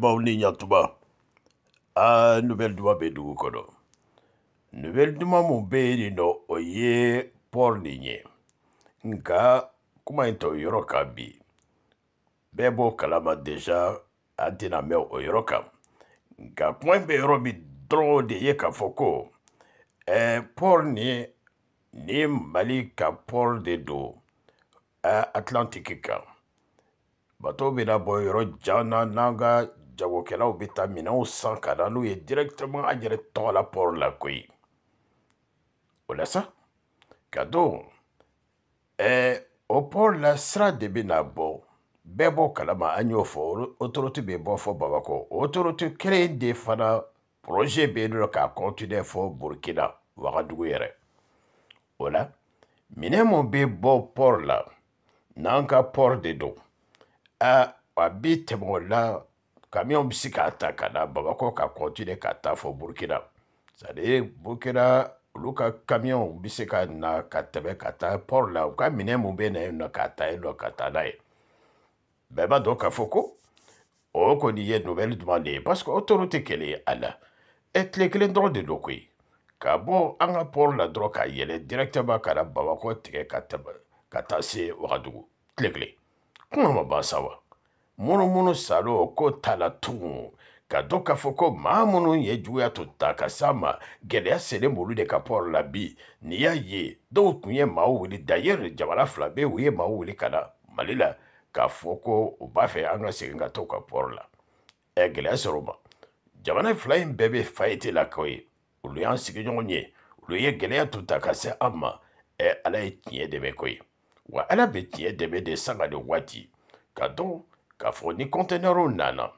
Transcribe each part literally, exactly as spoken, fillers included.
bauni nyatuba a nouvelle duma bedu kodo nouvelle duma mu beri no oye porninye nka kuma into yoroka bi bebo kalama deja atina me oyoroka nka kuma be yorobi dro de yeka foko e porni ni malika por de do a atlantique ka bato bela boyro jana naga jawokela obita mina osakala no ye directement a jere tola por la kui ola ça kado e o por la sra de binabo bebo kalama anyofo autorité bebo fo babako autorité créer des fana projet beno ka continuer fo Burkina Wagadugu yere ola mina mon bebo por la nanka por de do a habite mon la camion bisikata kana babako ka continue kata fo Burkina ça dire Burkina luka camion bisikata na katebe kata por la ka mine mon bene na kata elo kata dai beba donc a foko o ko ni ye nouvelle demande parce que autorité kele ala et les clés droit de dokui ka bon anga por la droka yele directement kana babako tike kata kata se Wagadugu les clés comment va ça va mono mono salo ko talatu kadoka foko mamono yeju ya tutaka sama gele asele mulu de kapor la bi niya ye donc nye mawuli d'ailleurs jabala flabe wiye mawuli kana malila kafoko ubafe anga singa toka porla egele asoroba jabana flying bebe faite la koi uluyan sikinyonye uluye gele ya tutaka se ama e ala etnie de bekoi wa ala betiye debe de sanga de wati kadon kafo ni conteneur nana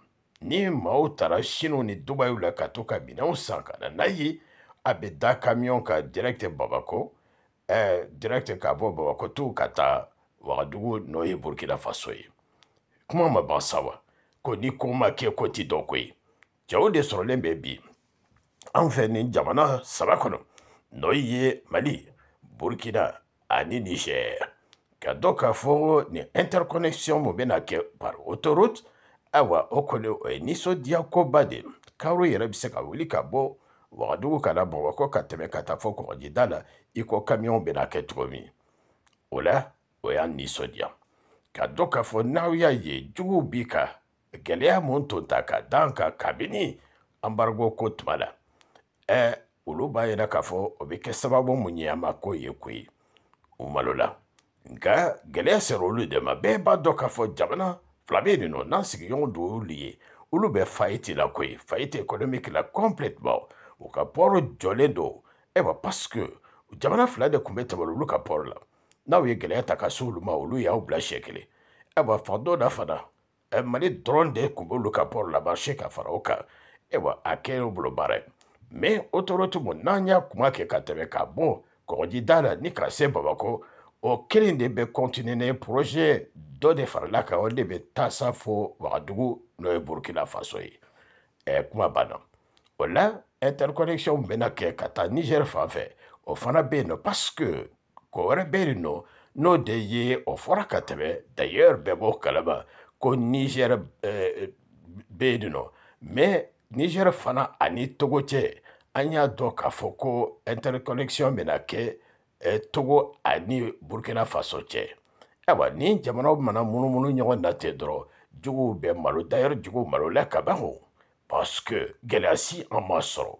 ni mao tarashino ni Dubai la katoka bina osaka na nayi abeda camion ka direct babako eh direct ka babako tu kata Wagadugu noye Burkina Faso yi kuma mabasawa ko ni kuma ke koti dokoi jawde solembe bi anfe ni jamana sabakono noye Mali Burkina ani Niger kadoka fo ni interconnexion mo benake par autoroute awa okolo eniso diakobade karo yera biseka wilika bo Wagadugu kana bo ko kateme katafo ko jidala iko camion benake tromi ola oyan niso dia kadoka fo nawya ye jubika gelea monto taka danka kabini ambargo kotmala e uluba yera kafo obike sababu munyama ko yekui umalola nka gelea serolu de mabeba doka fo jabana flabeni no nansi yon do lié ulube faiti la koi faiti économique la complètement ou kaporo jolendo e ba parce que jabana flade kumbeta balulu kaporo la na we gelea takasulu maulu ya ubla shekele e ba fando na fana e mali drone de kumbulu kaporo la marché ka faraoka e ba akelo blobare mais autoroute monanya kumake katebe kabo ko jidala ni kaseba bako auquel il devait continuer un projet de faire la carrière de Tassa pour Wagadugu, le Burkina Faso. Et comme ça, voilà, interconnexion benake kata Niger fait. Au fana beno parce que Kore Berino no deye au fora katebe d'ailleurs bebo kalaba ko Niger Berino mais Niger fana ani Togoche anya doka foko interconnexion benake E Togo ani Burkina Faso tche. Ewa ni jamana mana munu munu nyo na tedro. Djougou be malo d'ailleurs djougou malo la kabaho. Parce que gelasi en masro.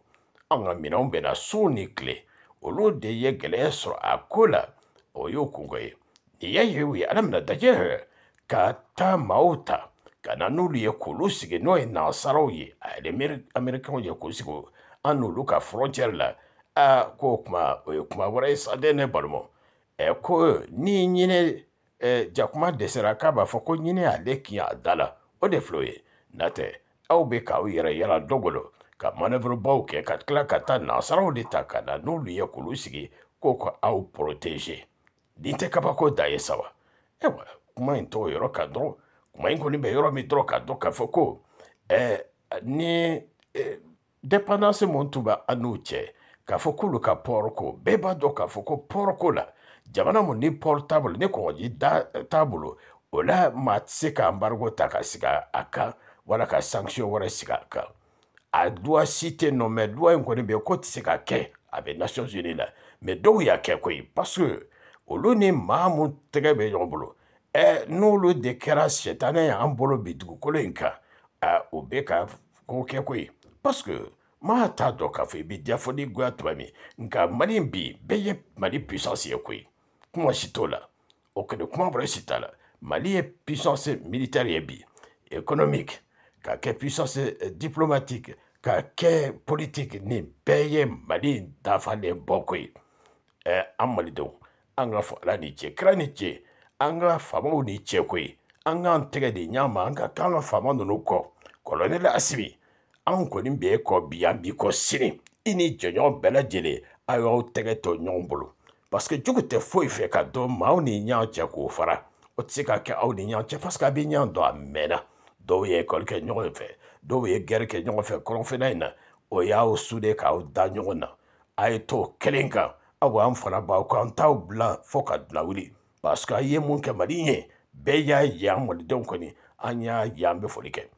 Anga minon bena souni kle. Olo de ye gelesro akola. Oyo kungoye. Niye yewi anamna dajehe. Kata maota. Kananulu ye kulusige noe na saroye. Ale Amerikan ye kulusige. Anu luka frontière la. A kokma kuma wore sadene balmo e ko ni nyine e jakuma desera kaba foko nyine aleki adala o de floye nate au be ka yere yara dogolo ka manevre bauke kat klaka tan nasaro de takana no liye kulusigi koko au protéger dite kaba ko daye sawa e wa kuma into yoro kadro kuma inko ni be yoro mitro kadoka foko e ni dépendance montuba anoche kafokulu ka porko beba do kafoko porko la jamana mo ni portable ne ko ji da tablo ola matsika ambargo takasika aka wala ka sanction wala sikaka a doit citer nos mais doit on connaît bien côté sikaka avec Nations Unies là mais donc il y a quelque chose parce que au loni mamu très bien robolo et nous le déclaration cette année en bolo bidu kolenka a obeka quelque parce que ma ta doka fait bidiafoni guatwami nka malimbi beye mali puissance yekui comment sitola okene comment vrai sitala Mali est puissance militaire et économique, car quelle puissance diplomatique, car quelle politique ni paye Mali d'affaires beaucoup. Et en Mali donc, anglophone la niche, craniche, anglophone ou niche oui, anglophone des nyama, anglophone de nos corps. Colonel Assimi, en Colombie, Colombie, Bicosini, initialement belle gelée, ailleurs territoire nombreux, parce que tout est faux et fait cadeau, maoni nyan tchako fara. Otsika ka audiyan che parce que abignan do amena do ye école que nous fait do ye guerre que nous fait qu'on fait naina o ya o sude ka o danyona ay to kelenka awa am fara ba ko anta bla foka bla wili parce que ye mon ke maline be ya ya mo don ko ni anya ya me folike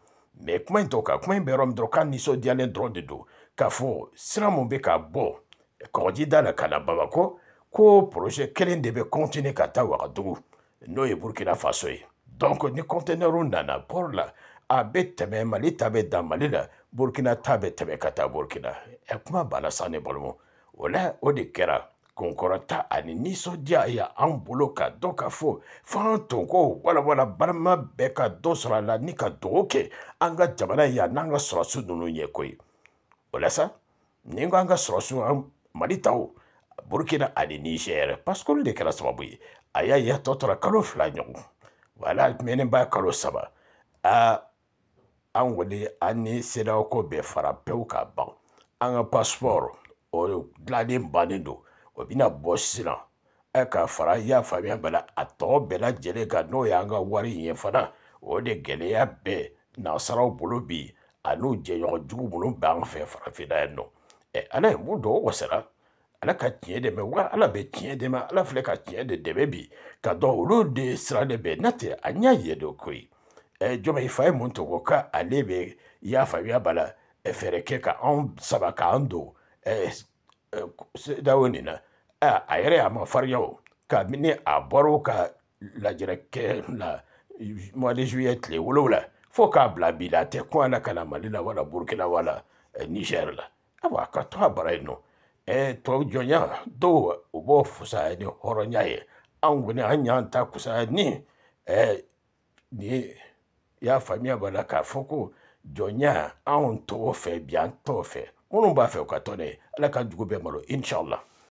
mais comment to ka comment be rom drokan ni so diale dron de do ka fo sira mon be ka bo ko di dala kana babako ko projet kelen de be continuer ka ta wa do Nous et Burkina Faso. Donc, nous contenerons nana pour la abet mais Mali tabet dans Mali la Burkina tabet mais kata Burkina. Et comment balancer balmo? Ola odikera konkorata ani niso dia ya amboloka donc à faux. Fantongo voilà voilà barma beka dosra la nika doke anga jamana ya nanga srasu dununye koi. Ola ça? Ningo anga srasu Mali tao Burkina ani Niger parce que le déclara ça boui. Aya ya totora kalof la nyon wala menen ba kalof saba a anwodi ani seda ko be farape o ka ban an passeport o glade banendo o bina bosila e ka fara ya fabia bala atobe la jelega no yanga wari ye fana o de gele ya be na saraw bulubi anu je yo jugu bulum ban fe fara fe da no e ala mu do wasara ala ka tiɲɛ dɛmɛ wa ala bɛ tiɲɛ dɛmɛ ala filɛ ka tiɲɛ de dɛmɛ bi ka dɔn olu de sira de bɛ n'a tɛ a ɲɛ yɛ de ko ye ɛ jɔn bɛ fa ye mun tɔgɔ ka ale bɛ y'a faamuya b'a la fɛɛrɛ kɛ ka anw saba k'an don ɛ dawo nin na a a yɛrɛ a ma farinya o kabini a bɔra o ka lajɛrɛ kɛ la mois de juillet tile wolonwula fo k'a bila bi la a tɛ kun a la ka na Mali la wala Burkina wala Niger la awa a ka to a bara yen nɔ. Et toi, Jonia, d'où au beau fossé de Horoniae, Anguinan Takusa ni, eh, ni, ya famille Balaka Foko, Jonia, Anto fait bien, Tofe, on va faire au Catone, à la Cadgoubemolo, Inch'Allah.